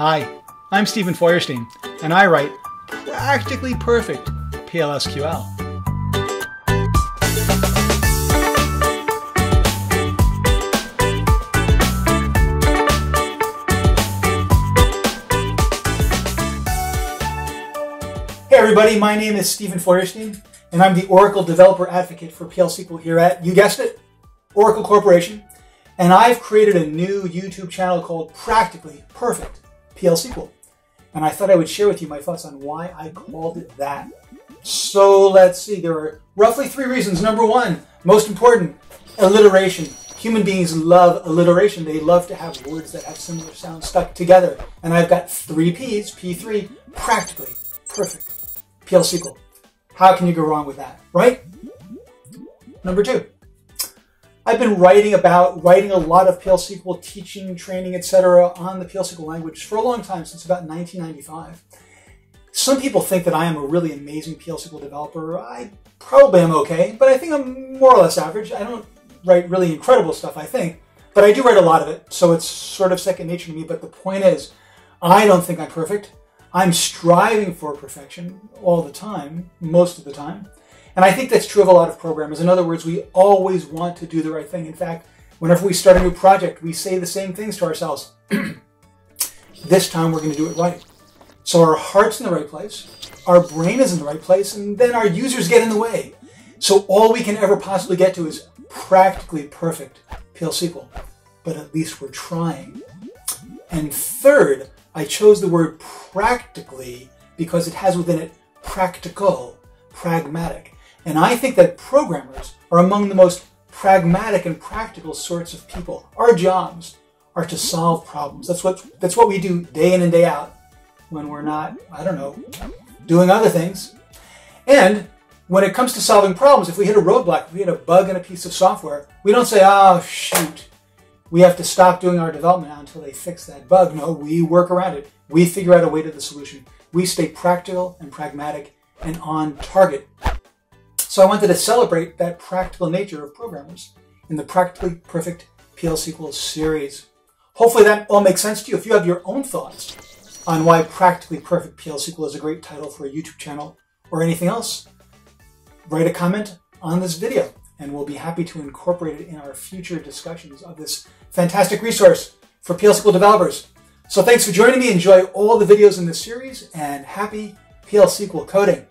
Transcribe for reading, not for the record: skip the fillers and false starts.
Hi, I'm Steven Feuerstein, and I write Practically Perfect PL/SQL. Hey everybody, my name is Steven Feuerstein, and I'm the Oracle Developer Advocate for PL/SQL here at, you guessed it, Oracle Corporation. And I've created a new YouTube channel called Practically Perfect PL/SQL. And I thought I would share with you my thoughts on why I called it that. So let's see, there are roughly three reasons. Number one, most important, alliteration. Human beings love alliteration. They love to have words that have similar sounds stuck together. And I've got three P's, P3, Practically Perfect PL/SQL. How can you go wrong with that, right? Number two, I've been writing a lot of PL/SQL, teaching, training, etc. on the PL/SQL language for a long time, since about 1995. Some people think that I am a really amazing PL/SQL developer. I probably am okay, but I think I'm more or less average. I don't write really incredible stuff, I think, but I do write a lot of it, so it's sort of second nature to me. But the point is, I don't think I'm perfect. I'm striving for perfection all the time, most of the time. And I think that's true of a lot of programmers. In other words, we always want to do the right thing. In fact, whenever we start a new project, we say the same things to ourselves. This time we're going to do it right. So our heart's in the right place, our brain is in the right place, and then our users get in the way. So all we can ever possibly get to is practically perfect PL/SQL. But at least we're trying. And third, I chose the word practically because it has within it practical, pragmatic. And I think that programmers are among the most pragmatic and practical sorts of people. Our jobs are to solve problems. That's what we do day in and day out when we're not, I don't know, doing other things. And when it comes to solving problems, if we hit a roadblock, if we hit a bug in a piece of software, we don't say, oh, shoot, we have to stop doing our development now until they fix that bug. No, we work around it. We figure out a way to the solution. We stay practical and pragmatic and on target. So I wanted to celebrate that practical nature of programmers in the Practically Perfect PL/SQL series. Hopefully that all makes sense to you. If you have your own thoughts on why Practically Perfect PL/SQL is a great title for a YouTube channel or anything else, write a comment on this video and we'll be happy to incorporate it in our future discussions of this fantastic resource for PL/SQL developers. So thanks for joining me. Enjoy all the videos in this series and happy PL/SQL coding.